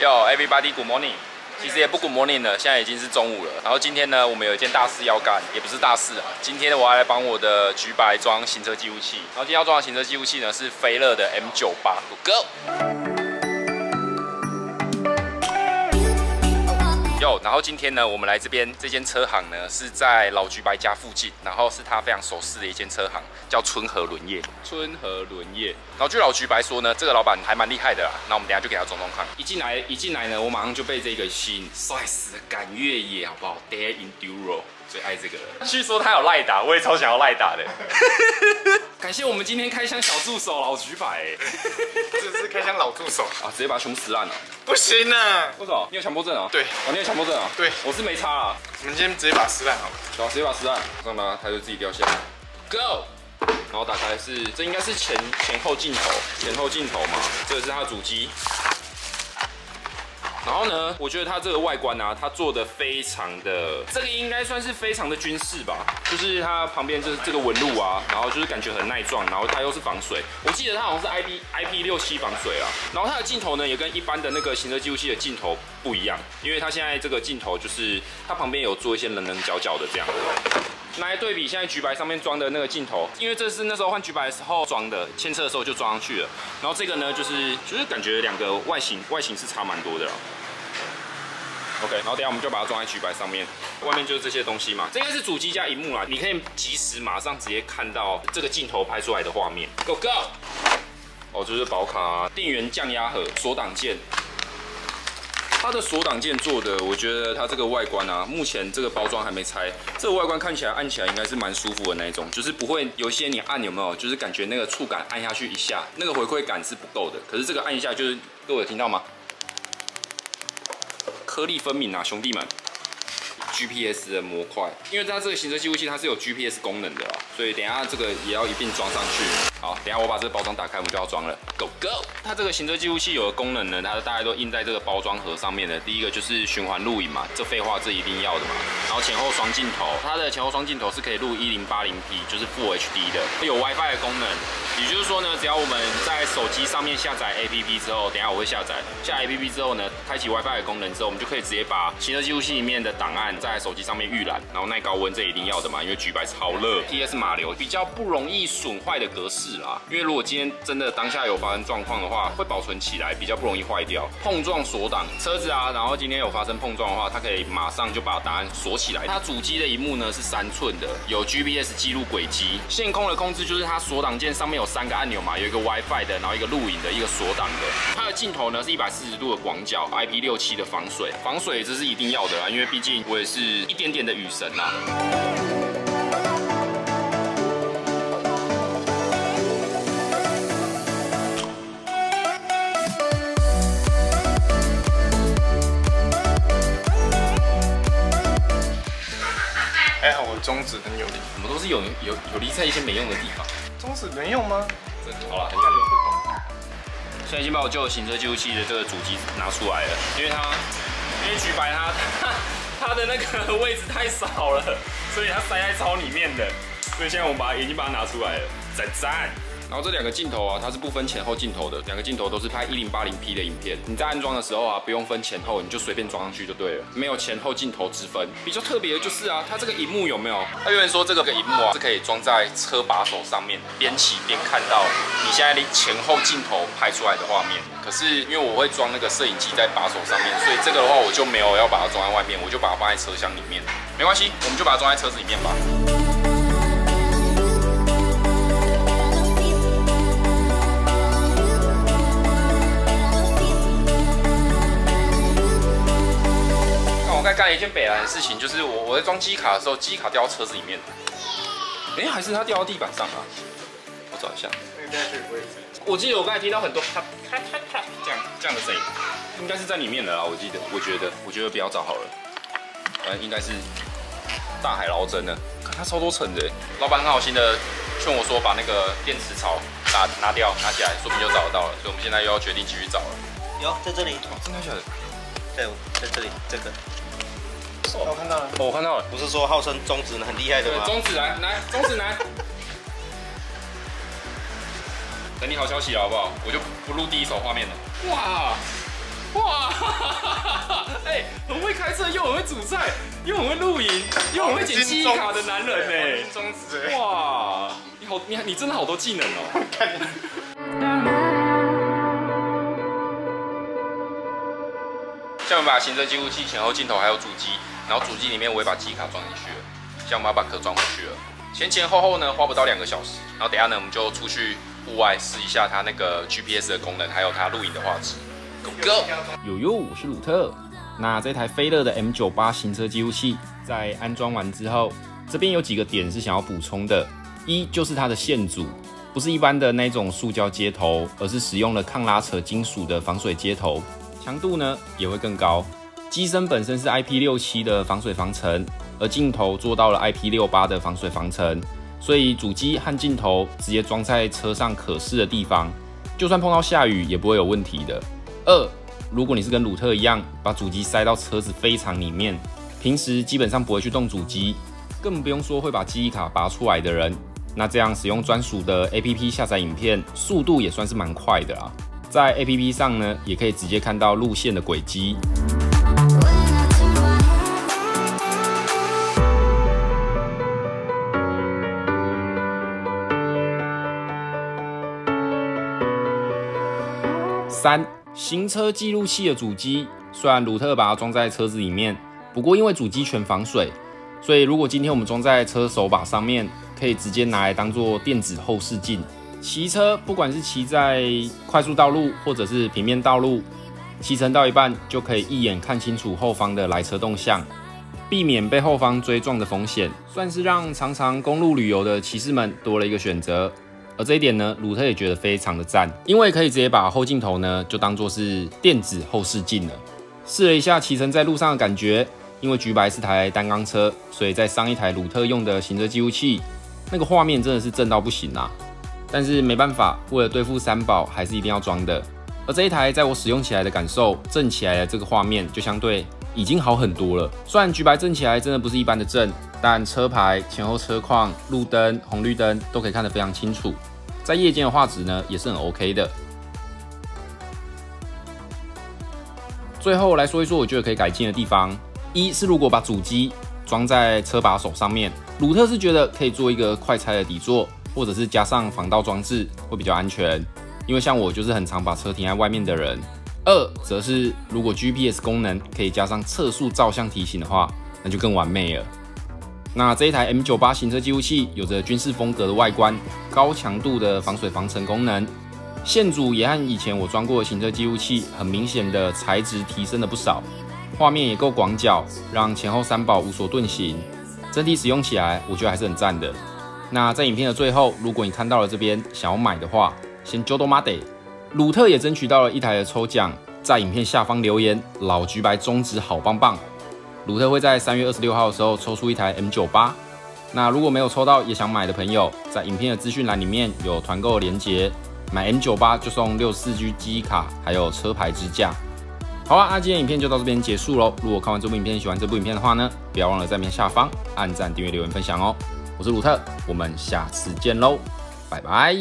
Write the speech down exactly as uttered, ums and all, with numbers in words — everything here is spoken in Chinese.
Yo, everybody, good morning. 其实也不 good morning 了，现在已经是中午了。然后今天呢，我们有一件大事要干，也不是大事啊。今天我要来帮我的橘白装行车记录器。然后今天要装的行车记录器呢，是飞乐的 M 九八。Go。 哟， Yo, 然后今天呢，我们来这边这间车行呢是在老橘白家附近，然后是他非常熟悉的一间车行，叫春和轮业。春和轮业，然后据老橘白说呢，这个老板还蛮厉害的啦。那我们等一下就给他装装看。一进来一进来呢，我马上就被这个吸引，帅死了，敢越野好不好 ？Day Enduro 最爱这个了。据说他有赖打，我也超想要赖打的。感谢我们今天开箱小助手老橘白，这是开箱老助手啊，直接把它全部撕烂了，不行啊！为什么？你有强迫症啊？对，哦，你有强迫症啊？对，我是没差啦。我们今天直接把它撕烂好了，好，直接把它撕烂，看吧，它就自己掉下来。Go， 然后打开是，这应该是前前后镜头，前后镜头嘛，这个是它的主机。 然后呢，我觉得它这个外观啊，它做的非常的，这个应该算是非常的军事吧，就是它旁边就是这个纹路啊，然后就是感觉很耐撞，然后它又是防水，我记得它好像是 I P 六七防水啊。然后它的镜头呢，也跟一般的那个行车记录器的镜头不一样，因为它现在这个镜头就是它旁边有做一些棱棱角角的这样。 拿来对比现在橘白上面装的那个镜头，因为这是那时候换橘白的时候装的，牵车的时候就装上去了。然后这个呢，就是就是感觉两个外形外形是差蛮多的啦。OK， 然后等一下我们就把它装在橘白上面，外面就是这些东西嘛。这应该是主机加荧幕啦，你可以及时马上直接看到这个镜头拍出来的画面。Go go！ 哦，这、就是保卡、啊、电源降压盒、锁挡键。 它的锁挡键做的，我觉得它这个外观啊，目前这个包装还没拆，这个外观看起来按起来应该是蛮舒服的那一种，就是不会有些你按有没有，就是感觉那个触感按下去一下，那个回馈感是不够的。可是这个按一下就是，各位有听到吗？颗粒分明啊，兄弟们！ G P S 的模块，因为它这个行车记录器它是有 G P S 功能的啦，所以等一下这个也要一并装上去。好，等一下我把这个包装打开，我们就要装了。Go go！ 它这个行车记录器有的功能呢，它大概都印在这个包装盒上面的。第一个就是循环录影嘛，这废话这一定要的嘛。然后前后双镜头，它的前后双镜头是可以录 一零八零 P， 就是 Full H D 的，有 WiFi 的功能。也就是说呢，只要我们在手机上面下载 A P P 之后，等一下我会下载，下载 A P P 之后呢，开启 WiFi 的功能之后，我们就可以直接把行车记录器里面的档案。 在手机上面预览，然后耐高温这一定要的嘛，因为橘白超热。P S 码流比较不容易损坏的格式啦，因为如果今天真的当下有发生状况的话，会保存起来比较不容易坏掉。碰撞锁档车子啊，然后今天有发生碰撞的话，它可以马上就把答案锁起来。它主机的屏幕呢是三寸的，有 G P S 记录轨迹。线控的控制就是它锁档键上面有三个按钮嘛，有一个 WiFi 的，然后一个录影的，一个锁档的。它的镜头呢是一百四十度的广角 ，I P 六七 的防水，防水这是一定要的啦，因为毕竟我也。 是一点点的雨神呐、啊。 中指很有力，我们都是有有有力在一些没用的地方。中指能用吗？真的好了，很有用。现在已经把我旧行车记录器的这个主机拿出来了，因为它因为橘白它。它的那个位置太少了，所以它塞在槽里面的，所以现在我们把已经把它拿出来了，赞赞。然后这两个镜头啊，它是不分前后镜头的，两个镜头都是拍 一零八零 P 的影片。你在安装的时候啊，不用分前后，你就随便装上去就对了，没有前后镜头之分。比较特别的就是啊，它这个萤幕有没有？它原本说这个萤幕啊是可以装在车把手上面，边骑边看到你现在前后镜头拍出来的画面。 可是因为我会装那个摄影机在把手上面，所以这个的话我就没有要把它装在外面，我就把它放在车厢里面。没关系，我们就把它装在车子里面吧。那我刚干了一件北兰的事情，就是我我在装机卡的时候，机卡掉到车子里面。哎、欸，还是它掉到地板上啊？我找一下。 我记得我刚才听到很多咔咔咔咔这样这样的声音，应该是在里面的啦。我记得，我觉得，我觉得不要找好了，反正应该是大海捞针了。看它超多层的，老板很好心的劝我说把那个电池槽拿拿掉，拿起来，说不定就找得到了。所以我们现在又要决定继续找了。有，在这里。哦，真的假的？对，在这里这个。哦，我看到了。哦，我看到了。不是说号称中指很厉害的吗？中指男，来，中指男。等你好消息了，好不好？我就不录第一手画面了。哇哇，色又很会煮菜，又很会露营，又很会剪记忆卡的男人呢、欸。哇，你好，你你真的好多技能哦。像我们把行车记录器前后镜头还有主机，然后主机里面我也把记忆卡装进去了，像我们把壳装回去了。前前后后呢花不到两个小时，然后等一下呢我们就出去户外试一下它那个 G P S 的功能，还有它录影的画质。Go Go！ 有有，我是鲁特。那这台飞乐的 M 九十八 行车记录器在安装完之后，这边有几个点是想要补充的。一就是它的线组不是一般的那种塑胶接头，而是使用了抗拉扯金属的防水接头，强度呢也会更高。机身本身是 I P 六十七 的防水防尘，而镜头做到了 I P 六十八 的防水防尘，所以主机和镜头直接装在车上可视的地方，就算碰到下雨也不会有问题的。二，如果你是跟鲁特一样，把主机塞到车子非常里面，平时基本上不会去动主机，更不用说会把记忆卡拔出来的人，那这样使用专属的 A P P 下载影片，速度也算是蛮快的啦。在 A P P 上呢，也可以直接看到路线的轨迹。三，行车记录器的主机，虽然鲁特把它装在车子里面，不过因为主机全防水，所以如果今天我们装在车手把上面，可以直接拿来当做电子后视镜。骑车不管是骑在快速道路或者是平面道路，骑乘到一半就可以一眼看清楚后方的来车动向，避免被后方追撞的风险，算是让常常公路旅游的骑士们多了一个选择。而这一点呢，鲁特也觉得非常的赞，因为可以直接把后镜头呢就当做是电子后视镜了。试了一下骑乘在路上的感觉，因为橘白是台单缸车，所以在上一台鲁特用的行车记录器，那个画面真的是震到不行啊！但是没办法，为了对付三宝，还是一定要装的。而这一台在我使用起来的感受，震起来的这个画面就相对已经好很多了。虽然橘白震起来真的不是一般的震，但车牌、前后车况、路灯、红绿灯都可以看得非常清楚。在夜间的画质呢，也是很 OK 的。最后来说一说，我觉得可以改进的地方，一是如果把主机装在车把手上面，鲁特是觉得可以做一个快拆的底座，或者是加上防盗装置会比较安全，因为像我就是很常把车停在外面的人。二则是如果 G P S 功能可以加上测速照相提醒的话，那就更完美了。那这一台 M 九十八 行车记录器有着军事风格的外观，高强度的防水防尘功能，线组也和以前我装过的行车记录器很明显的材质提升了不少，画面也够广角，让前后三宝无所遁形，整体使用起来我觉得还是很赞的。那在影片的最后，如果你看到了这边想要买的话，先揪到妈得，鲁特也争取到了一台的抽奖，在影片下方留言老橘白中指好棒棒，鲁特会在三月二十六号的时候抽出一台 M 九十八， 那如果没有抽到也想买的朋友，在影片的资讯栏里面有团购的连结，买 M 九十八 就送 六十四 G 记忆卡还有车牌支架。好啦，那今天影片就到这边结束咯，如果看完这部影片喜欢这部影片的话呢，不要忘了在影片下方按赞、订阅、留言、分享哦。我是鲁特，我们下次见咯，拜拜。